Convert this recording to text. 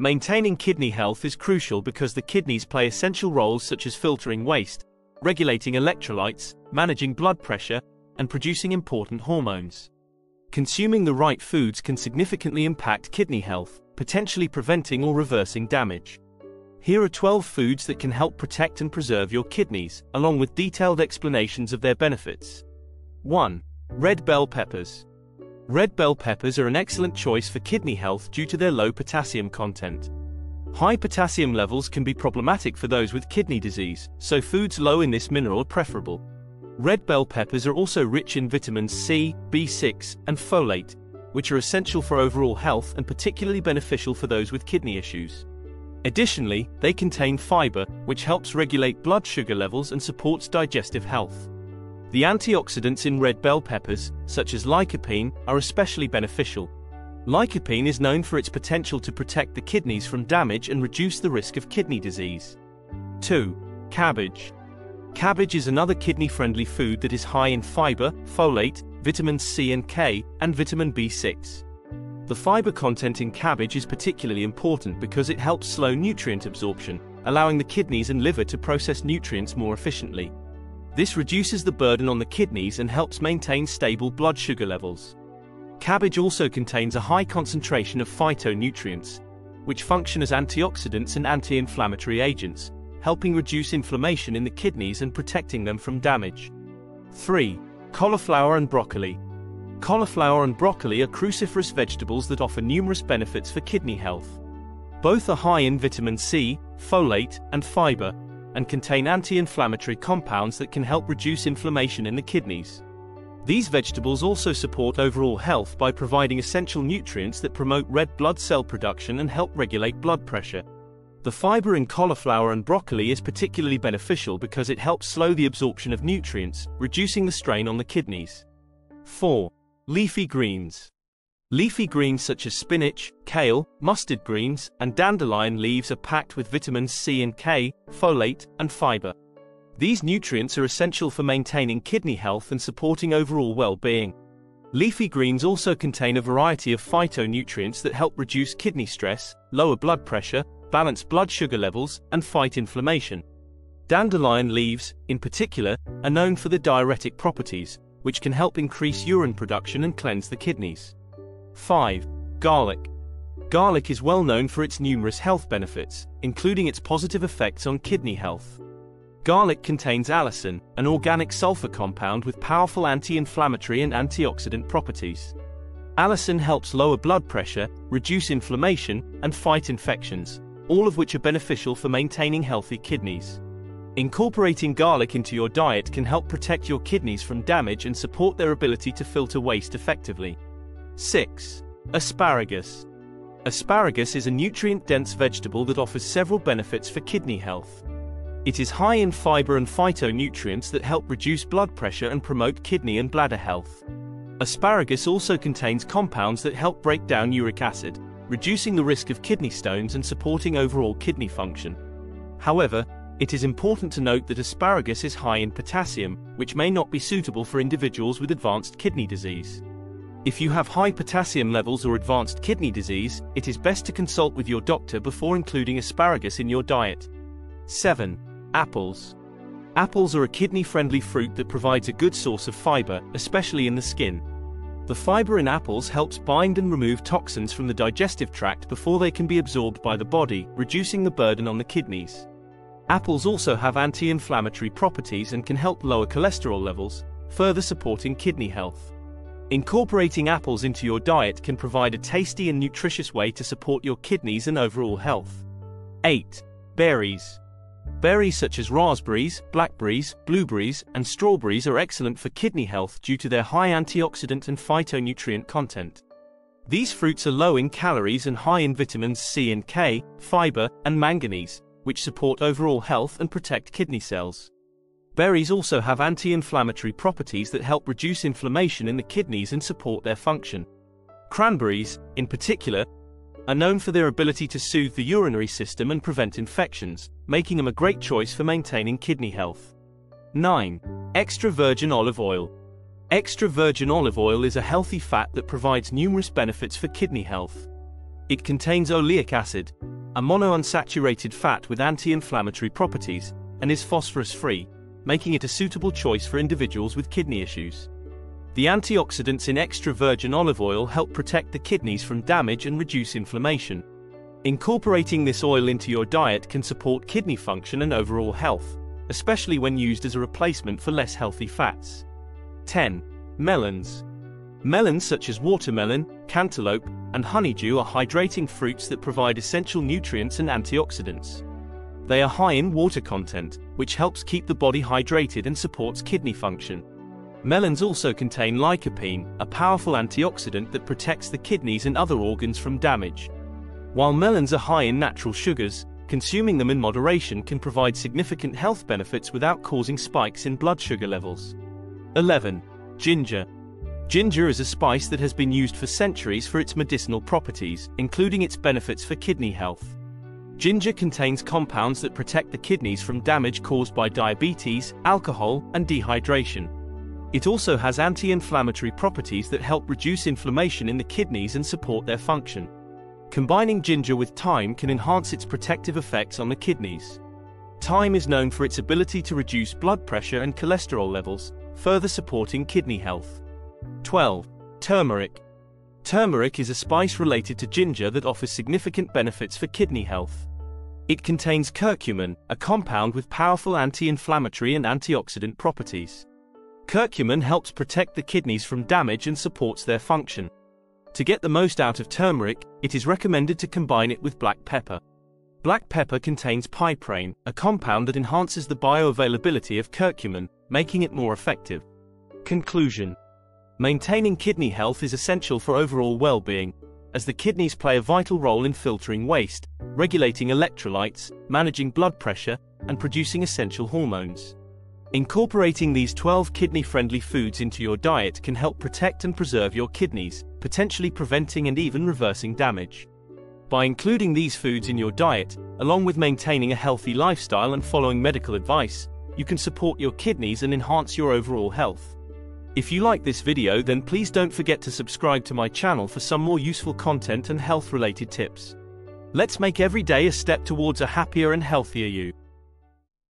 Maintaining kidney health is crucial because the kidneys play essential roles such as filtering waste, regulating electrolytes, managing blood pressure, and producing important hormones. Consuming the right foods can significantly impact kidney health, potentially preventing or reversing damage. Here are 12 foods that can help protect and preserve your kidneys, along with detailed explanations of their benefits. 1. Red bell peppers. Red bell peppers are an excellent choice for kidney health due to their low potassium content. High potassium levels can be problematic for those with kidney disease, so foods low in this mineral are preferable. Red bell peppers are also rich in vitamins C, B6, and folate, which are essential for overall health and particularly beneficial for those with kidney issues. Additionally, they contain fiber, which helps regulate blood sugar levels and supports digestive health. The antioxidants in red bell peppers, such as lycopene, are especially beneficial. Lycopene is known for its potential to protect the kidneys from damage and reduce the risk of kidney disease. 2. Cabbage. Cabbage is another kidney-friendly food that is high in fiber, folate, vitamins C and K, and vitamin B6. The fiber content in cabbage is particularly important because it helps slow nutrient absorption, allowing the kidneys and liver to process nutrients more efficiently. This reduces the burden on the kidneys and helps maintain stable blood sugar levels. Cabbage also contains a high concentration of phytonutrients, which function as antioxidants and anti-inflammatory agents, helping reduce inflammation in the kidneys and protecting them from damage. 3. Cauliflower and broccoli. Cauliflower and broccoli are cruciferous vegetables that offer numerous benefits for kidney health. Both are high in vitamin C, folate, and fiber, and contain anti-inflammatory compounds that can help reduce inflammation in the kidneys. These vegetables also support overall health by providing essential nutrients that promote red blood cell production and help regulate blood pressure. The fiber in cauliflower and broccoli is particularly beneficial because it helps slow the absorption of nutrients, reducing the strain on the kidneys. 4. Leafy greens. Leafy greens such as spinach, kale, mustard greens, and dandelion leaves are packed with vitamins C and K, folate, and fiber. These nutrients are essential for maintaining kidney health and supporting overall well-being. Leafy greens also contain a variety of phytonutrients that help reduce kidney stress, lower blood pressure, balance blood sugar levels, and fight inflammation. Dandelion leaves, in particular, are known for their diuretic properties, which can help increase urine production and cleanse the kidneys. 5. Garlic. Garlic is well known for its numerous health benefits, including its positive effects on kidney health. Garlic contains allicin, an organic sulfur compound with powerful anti-inflammatory and antioxidant properties. Allicin helps lower blood pressure, reduce inflammation, and fight infections, all of which are beneficial for maintaining healthy kidneys. Incorporating garlic into your diet can help protect your kidneys from damage and support their ability to filter waste effectively. 6. Asparagus. Asparagus is a nutrient-dense vegetable that offers several benefits for kidney health. It is high in fiber and phytonutrients that help reduce blood pressure and promote kidney and bladder health. Asparagus also contains compounds that help break down uric acid, reducing the risk of kidney stones and supporting overall kidney function. However, it is important to note that asparagus is high in potassium, which may not be suitable for individuals with advanced kidney disease. If you have high potassium levels or advanced kidney disease, it is best to consult with your doctor before including asparagus in your diet. 7. Apples. Apples are a kidney-friendly fruit that provides a good source of fiber, especially in the skin. The fiber in apples helps bind and remove toxins from the digestive tract before they can be absorbed by the body, reducing the burden on the kidneys. Apples also have anti-inflammatory properties and can help lower cholesterol levels, further supporting kidney health. Incorporating apples into your diet can provide a tasty and nutritious way to support your kidneys and overall health. 8. Berries. Berries such as raspberries, blackberries, blueberries, and strawberries are excellent for kidney health due to their high antioxidant and phytonutrient content. These fruits are low in calories and high in vitamins C and K, fiber, and manganese, which support overall health and protect kidney cells. Berries also have anti-inflammatory properties that help reduce inflammation in the kidneys and support their function. Cranberries, in particular, are known for their ability to soothe the urinary system and prevent infections, making them a great choice for maintaining kidney health. 9. Extra virgin olive oil. Extra virgin olive oil is a healthy fat that provides numerous benefits for kidney health. It contains oleic acid, a monounsaturated fat with anti-inflammatory properties, and is phosphorus-free, making it a suitable choice for individuals with kidney issues. The antioxidants in extra virgin olive oil help protect the kidneys from damage and reduce inflammation. Incorporating this oil into your diet can support kidney function and overall health, especially when used as a replacement for less healthy fats. 10. Melons. Melons such as watermelon, cantaloupe, and honeydew are hydrating fruits that provide essential nutrients and antioxidants. They are high in water content, which helps keep the body hydrated and supports kidney function. Melons also contain lycopene, a powerful antioxidant that protects the kidneys and other organs from damage. While melons are high in natural sugars, consuming them in moderation can provide significant health benefits without causing spikes in blood sugar levels. 11. Ginger. Ginger is a spice that has been used for centuries for its medicinal properties, including its benefits for kidney health. Ginger contains compounds that protect the kidneys from damage caused by diabetes, alcohol, and dehydration. It also has anti-inflammatory properties that help reduce inflammation in the kidneys and support their function. Combining ginger with thyme can enhance its protective effects on the kidneys. Thyme is known for its ability to reduce blood pressure and cholesterol levels, further supporting kidney health. 12. Turmeric. Turmeric is a spice related to ginger that offers significant benefits for kidney health. It contains curcumin, a compound with powerful anti-inflammatory and antioxidant properties. Curcumin helps protect the kidneys from damage and supports their function. To get the most out of turmeric, it is recommended to combine it with black pepper. Black pepper contains piperine, a compound that enhances the bioavailability of curcumin, making it more effective. Conclusion. Maintaining kidney health is essential for overall well-being, as the kidneys play a vital role in filtering waste, regulating electrolytes, managing blood pressure, and producing essential hormones. Incorporating these 12 kidney-friendly foods into your diet can help protect and preserve your kidneys, potentially preventing and even reversing damage. By including these foods in your diet, along with maintaining a healthy lifestyle and following medical advice, you can support your kidneys and enhance your overall health. If you like this video, then please don't forget to subscribe to my channel for some more useful content and health-related tips. Let's make every day a step towards a happier and healthier you.